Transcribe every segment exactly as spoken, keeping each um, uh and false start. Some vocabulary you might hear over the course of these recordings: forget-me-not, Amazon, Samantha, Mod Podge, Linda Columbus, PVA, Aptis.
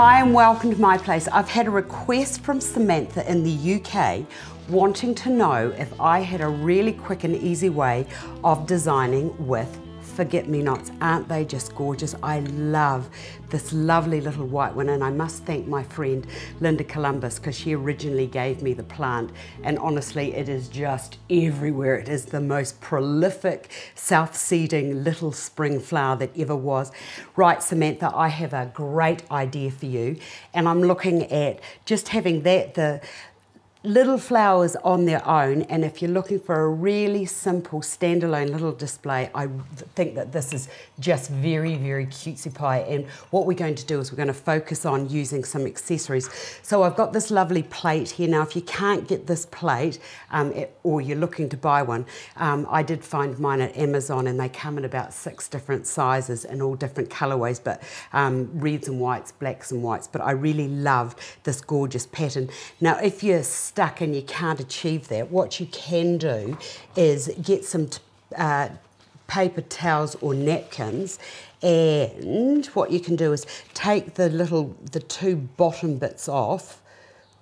Hi and welcome to my place. I've had a request from Samantha in the U K wanting to know if I had a really quick and easy way of designing with forget-me-nots. Aren't they just gorgeous? I love this lovely little white one, and I must thank my friend Linda Columbus because she originally gave me the plant, and honestly it is just everywhere. It is the most prolific self-seeding little spring flower that ever was. Right, Samantha, I have a great idea for you, and I'm looking at just having that, the little flowers on their own, and if you're looking for a really simple standalone little display, I think that this is just very, very cutesy pie. And what we're going to do is we're going to focus on using some accessories. So I've got this lovely plate here. Now, if you can't get this plate um, it, or you're looking to buy one, um, I did find mine at Amazon, and they come in about six different sizes and all different colorways, but um, reds and whites, blacks and whites. But I really love this gorgeous pattern. Now, if you're stuck and you can't achieve that, what you can do is get some uh, paper towels or napkins, and what you can do is take the little, the two bottom bits off.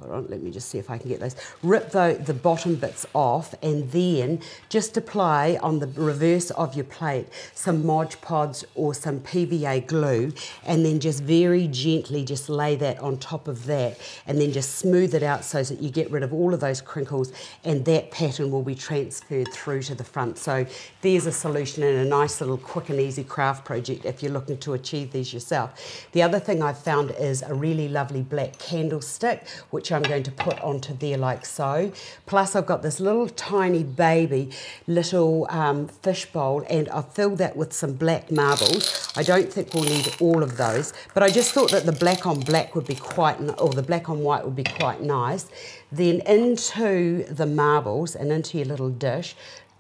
Hold on, let me just see if I can get those. Rip the, the bottom bits off, and then just apply on the reverse of your plate some Mod Podge or some P V A glue, and then just very gently just lay that on top of that, and then just smooth it out so that you get rid of all of those crinkles, and that pattern will be transferred through to the front. So there's a solution and a nice little quick and easy craft project if you're looking to achieve these yourself. The other thing I've found is a really lovely black candlestick, which I'm going to put onto there like so. Plus I've got this little tiny baby little um, fish bowl, and I've filled that with some black marbles. I don't think we'll need all of those, but I just thought that the black on black would be quite, or the black on white would be quite nice. Then into the marbles and into your little dish,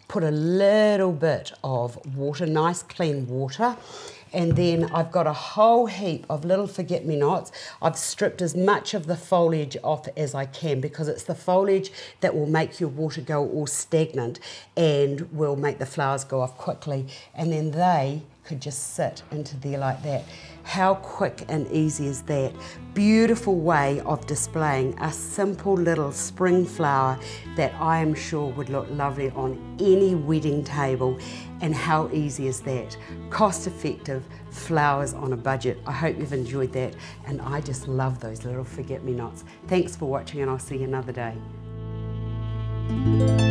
put a little bit of water, nice clean water. And then I've got a whole heap of little forget-me-nots. I've stripped as much of the foliage off as I can, because it's the foliage that will make your water go all stagnant and will make the flowers go off quickly. And then they could just sit into there like that. How quick and easy is that? Beautiful way of displaying a simple little spring flower that I am sure would look lovely on any wedding table. And how easy is that? Cost effective, flowers on a budget. I hope you've enjoyed that, and I just love those little forget-me-nots. Thanks for watching, and I'll see you another day.